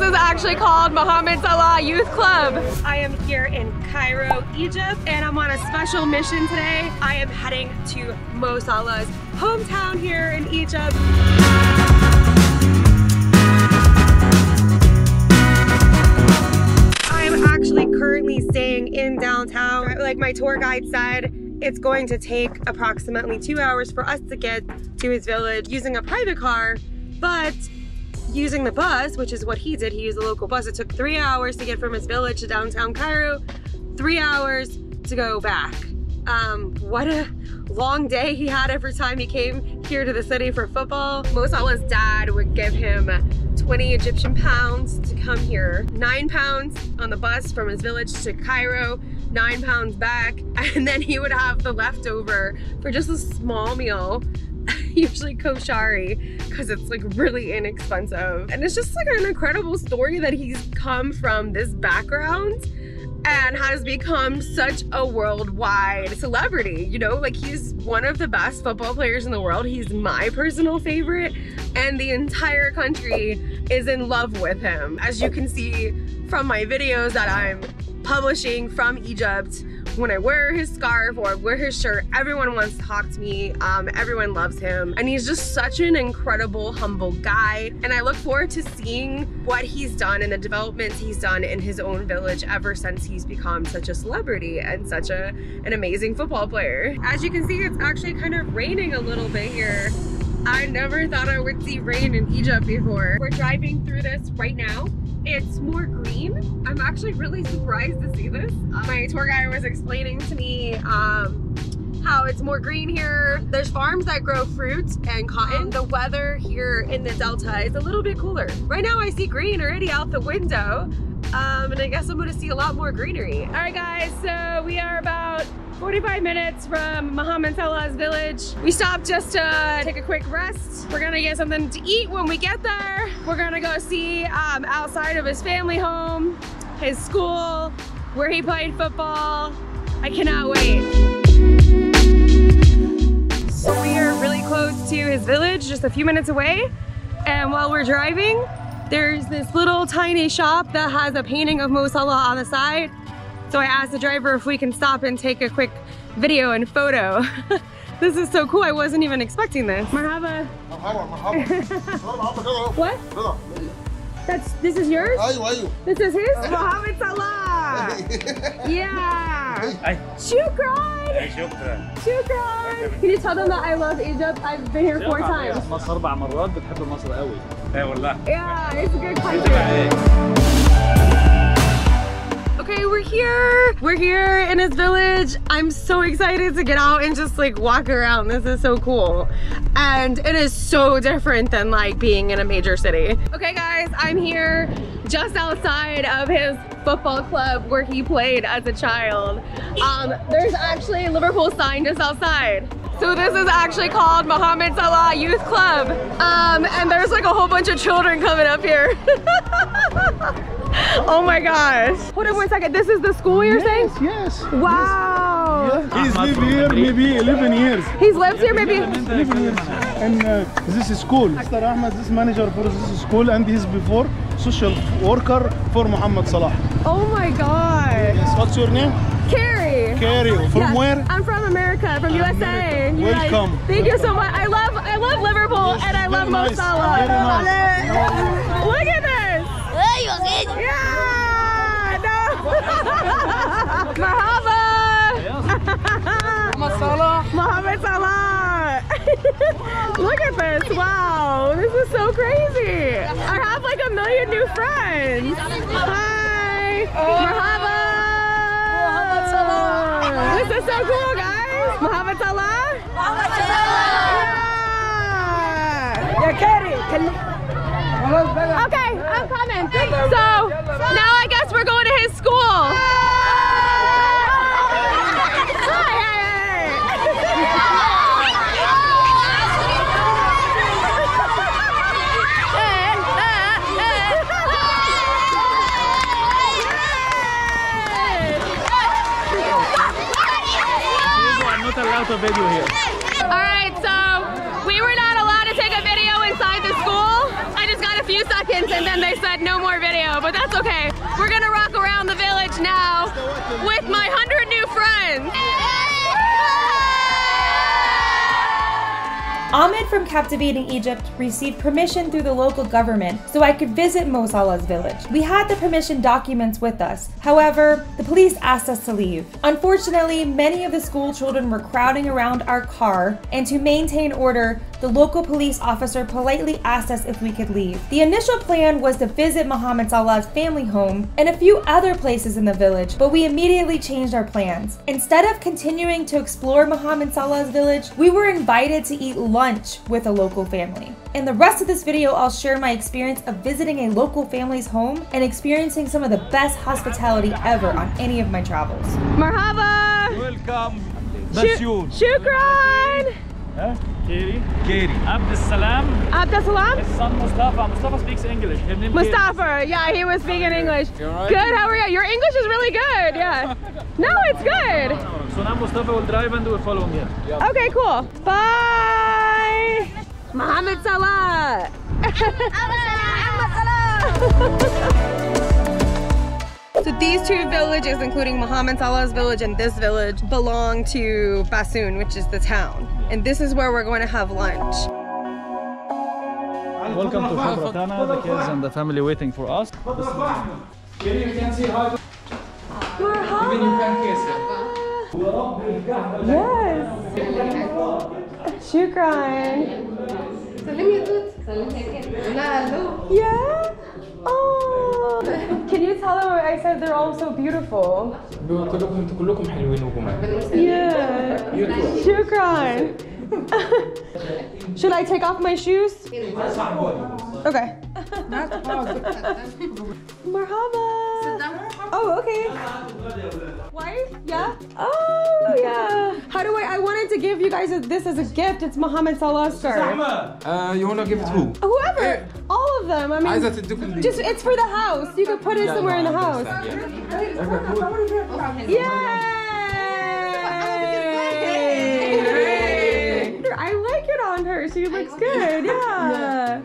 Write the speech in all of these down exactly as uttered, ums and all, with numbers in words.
This is actually called Mohamed Salah Youth Club. I am here in Cairo, Egypt, and I'm on a special mission today. I am heading to Mo Salah's hometown here in Egypt. I am actually currently staying in downtown. Like my tour guide said, it's going to take approximately two hours for us to get to his village using a private car, but using the bus, which is what he did, he used a local bus. It took three hours to get from his village to downtown Cairo, three hours to go back. Um, what a long day he had every time he came here to the city for football. Mo Salah's dad would give him twenty Egyptian pounds to come here, nine pounds on the bus from his village to Cairo, nine pounds back, and then he would have the leftover for just a small meal, usually Koshari, because it's like really inexpensive. And it's just like an incredible story that he's come from this background and has become such a worldwide celebrity. You know, like he's one of the best football players in the world. He's my personal favorite, and the entire country is in love with him. As you can see from my videos that I'm publishing from Egypt, when I wear his scarf or wear his shirt, everyone wants to talk to me. Um, everyone loves him, and he's just such an incredible, humble guy, and I look forward to seeing what he's done and the developments he's done in his own village ever since he's become such a celebrity and such a, an amazing football player. As you can see, it's actually kind of raining a little bit here. I never thought I would see rain in Egypt before. We're driving through this right now. It's more green. I'm actually really surprised to see this. Uh, my tour guide was explaining to me um, how it's more green here. There's farms that grow fruit and cotton. The weather here in the Delta is a little bit cooler. Right now I see green already out the window, um, and I guess I'm gonna see a lot more greenery. All right guys, so we are about forty-five minutes from Mohamed Salah's village. We stopped just to take a quick rest. We're gonna get something to eat when we get there. We're gonna go see um, outside of his family home, his school, where he played football. I cannot wait. So we are really close to his village, just a few minutes away. And while we're driving, there's this little tiny shop that has a painting of Mo Salah on the side. So I asked the driver if we can stop and take a quick video and photo. This is so cool, I wasn't even expecting this. Marhaba. What? That's, this is yours? This is his? Mohamed Salah! Yeah! Shukran! Shukran! Can you tell them that I love Egypt? I've been here four times. Yeah, it's a good country. Okay, we're here. We're here in his village. I'm so excited to get out and just like walk around. This is so cool. And it is so different than like being in a major city. Okay guys, I'm here just outside of his football club where he played as a child. Um, there's actually a Liverpool sign just outside. So this is actually called Mohamed Salah Youth Club. Um, and there's like a whole bunch of children coming up here. Oh my gosh. Hold on one second. This is the school you're yes, saying? Yes. Wow. Yes. He's lived here maybe eleven years. He's lived here maybe? eleven years. And uh, this is school. Mister Ahmed is manager for this school, and he's before social worker for Mohamed Salah. Oh my God. Yes. What's your name? Carrie. Carrie. From yes. where? I'm from America, from U S A. America. Welcome. Yes. Thank you so much. I love, I love Liverpool, yes, and I love Mo Salah. Nice. Nice. Look at this. Yeah! No! Mahaba! Mohamed Salah! Mohamed Salah! Look at this! Wow! This is so crazy! I have like a million new friends! Hi! Mahaba! Mohamed Salah! This is so cool, guys! Mohamed Salah! Mohamed Salah! Yeah! Yeah, okay, I'm coming. So now I guess we're going to his school. I'm not allowed to video here. All right, so we were not allowed to take a video inside the school. I just got a few seconds and then they said no more video, but that's okay. We're gonna rock around the village now with my hundred new friends. Ahmed from Captivating Egypt received permission through the local government so I could visit Mo Salah's village. We had the permission documents with us. However, the police asked us to leave. Unfortunately, many of the school children were crowding around our car, and to maintain order, the local police officer politely asked us if we could leave. The initial plan was to visit Mohamed Salah's family home and a few other places in the village, but we immediately changed our plans. Instead of continuing to explore Mohamed Salah's village, we were invited to eat lunch with a local family. In the rest of this video, I'll share my experience of visiting a local family's home and experiencing some of the best hospitality ever on any of my travels. Marhaba! Welcome! Basun! Shukran! Huh? Katie. Katie. Abdussalam. Abdussalam? His son Mustafa. Mustafa speaks English. Mustafa, yeah, he was speaking English. Right? Good, how are you? Your English is really good, yeah. No, it's good. No, no, no. So now Mustafa will drive and we'll follow him. Yeah. Okay, cool. Bye. Mohamed Salah. So these two villages, including Mohamed Salah's village and this village, belong to Basun, which is the town. And this is where we're going to have lunch. Welcome to Shubratana. The kids and the family waiting for us. You can see how... Yes! Shukran! Yeah? Oh! Can you tell them I said they're all so beautiful? Yeah. Shukran. Should I take off my shoes? Okay. Marhaba. Oh, okay. Wife? Yeah? Oh, yeah. How do I? I wanted to give you guys a, this as a gift. It's Mohamed Salah's scarf. Uh, you want to give it to who? Whoever. All of them. I mean, just it's for the house. You could put it somewhere in the house. Yay! I like it on her. She looks good. Yeah.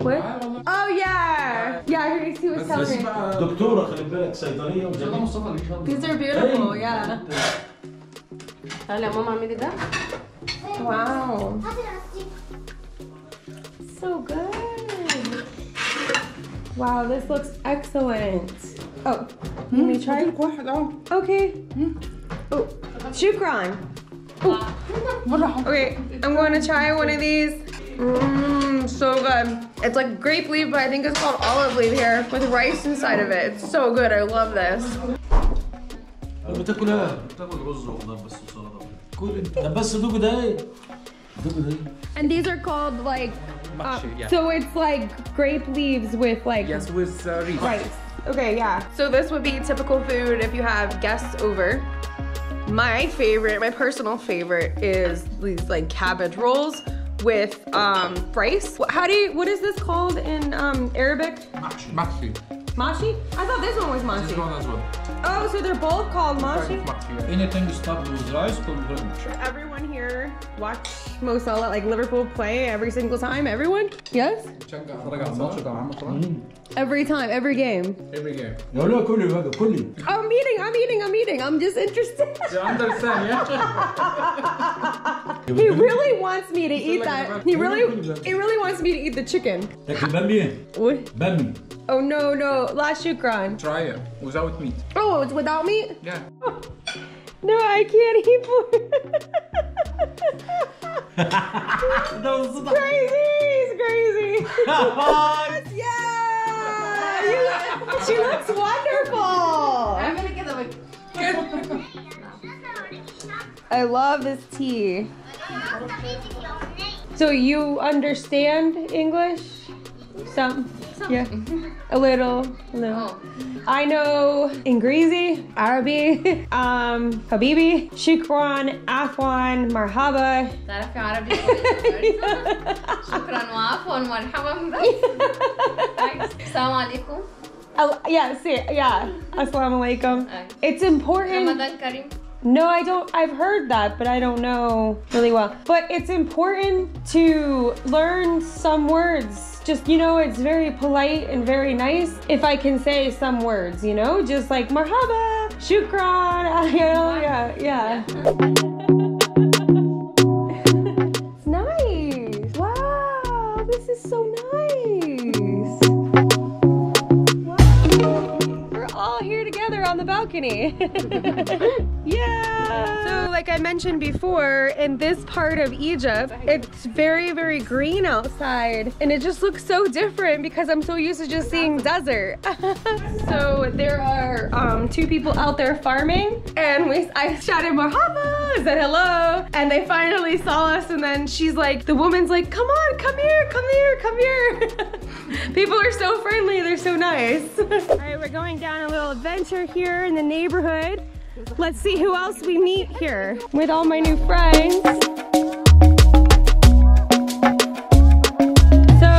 What? Oh yeah! Yeah, he was telling me. These are beautiful, yeah. Wow. So good. Wow, this looks excellent. Oh, let me try. Okay. Oh, shukran. Oh. Okay, I'm going to try one of these. Mm. So good. It's like grape leaf, but I think it's called olive leaf here with rice inside of it. It's so good. I love this. And these are called like uh, so it's like grape leaves with like yes with uh, rice. Okay, yeah. So this would be typical food if you have guests over. My favorite, my personal favorite, is these like cabbage rolls with um, rice. How do you, what is this called in um, Arabic? Mashi. Mashi? I thought this one was mashi. This one as well. Oh, so they're both called mashi? Anything stuffed with rice, called mashi. Everyone here watch Mo Salah, like Liverpool play every single time, everyone? Yes? Mm. Every time, every game. Every game. I'm eating, I'm eating, I'm eating. I'm just interested. You understand, yeah? He really wants me to eat that. He really, he really wants me to eat the chicken. What? Oh no, no, la shukran. Try it without meat. Oh, it's without meat? Yeah. Oh. No, I can't eat food. Crazy, it's crazy. Yeah, you look, she looks wonderful. I love this tea. So you understand English? Some? Yeah. A little. A little. I know Ingrizi, Arabi, um, Habibi, Shukran, Afwan, Marhaba. تعرفي عربي؟ شكرا وعفوا ومرحبا بس. السلام عليكم. Yeah, see, yeah. Assalamu alaikum. It's important. No, I don't. I've heard that, but I don't know really well. But it's important to learn some words. Just, you know, it's very polite and very nice if I can say some words, you know? Just like marhaba, shukran, you know, yeah, yeah. It's nice. Wow, this is so nice. Wow. We're all here together on the balcony. Yeah! So like I mentioned before, in this part of Egypt, it's very, very green outside. And it just looks so different because I'm so used to just seeing desert. So there are um, two people out there farming. And we, I shouted, marhaba, I said hello. And they finally saw us. And then she's like, the woman's like, come on, come here, come here, come here. People are so friendly, they're so nice. All right, we're going down a little adventure here in the neighborhood. Let's see who else we meet here. With all my new friends. So,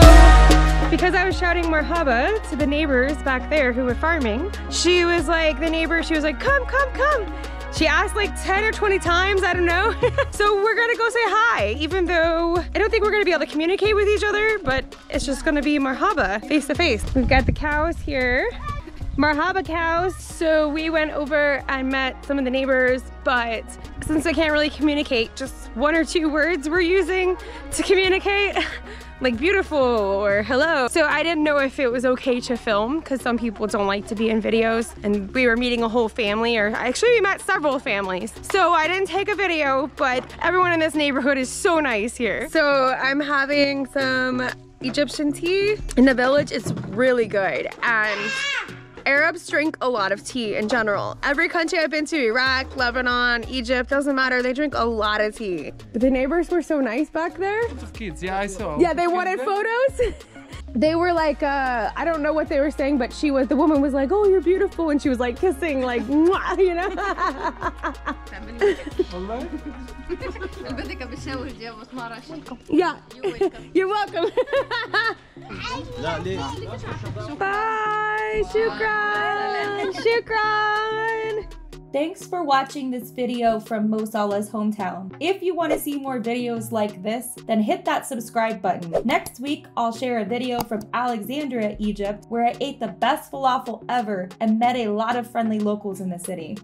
because I was shouting marhaba to the neighbors back there who were farming, she was like, the neighbor, she was like, come, come, come. She asked like ten or twenty times, I don't know. So we're gonna go say hi, even though I don't think we're gonna be able to communicate with each other, but it's just gonna be marhaba, face to face. We've got the cows here. Marhaba cows. So we went over and met some of the neighbors, but since I can't really communicate, just one or two words we're using to communicate, like beautiful or hello. So I didn't know if it was okay to film because some people don't like to be in videos, and we were meeting a whole family, or actually we met several families. So I didn't take a video, but everyone in this neighborhood is so nice here. So I'm having some Egyptian tea. In the village, it's really good. And Arabs drink a lot of tea in general. Every country I've been to, Iraq, Lebanon, Egypt, doesn't matter, they drink a lot of tea. The neighbors were so nice back there. Lots of kids, yeah, I saw. Yeah, they wanted photos. They were like, uh, I don't know what they were saying, but she was, the woman was like, oh, you're beautiful. And she was like kissing, like, mwah, you know? Yeah, you're welcome. Bye, shukran, shukran. Thanks for watching this video from Mo Salah's hometown. If you want to see more videos like this, then hit that subscribe button. Next week, I'll share a video from Alexandria, Egypt, where I ate the best falafel ever and met a lot of friendly locals in the city.